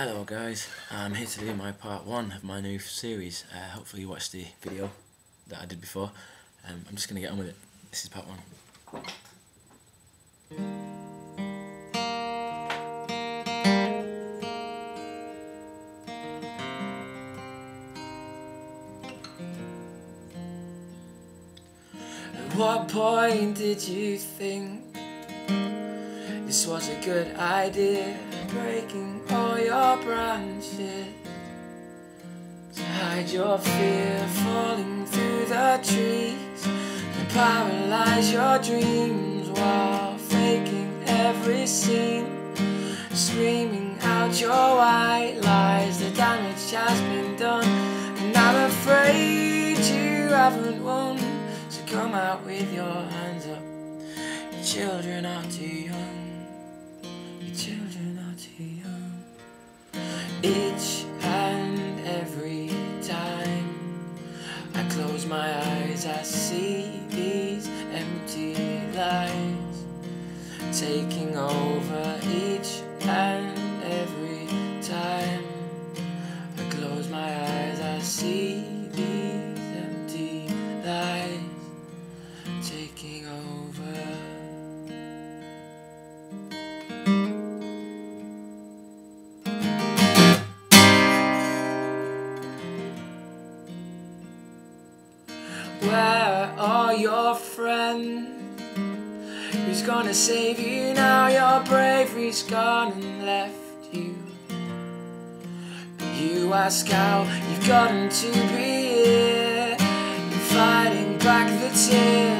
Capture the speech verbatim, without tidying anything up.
Hello guys, I'm here to do my part one of my new series. Uh, hopefully you watched the video that I did before. Um, I'm just going to get on with it. This is part one. At what point did you think this was a good idea? Breaking all your branches to hide your fear, falling through the trees to paralyze your dreams while faking every scene, screaming out your white lies. The damage has been done, and I'm afraid you haven't won. So come out with your hands up. Your children are too young. Your children. Each and every time I close my eyes, I see these empty lies taking over. Each and every time I close my eyes, I see these empty lies taking over. Where are your friends? Who's gonna save you now? Your bravery's gone and left you. But you ask how you've gotten to be here, you're fighting back the tears.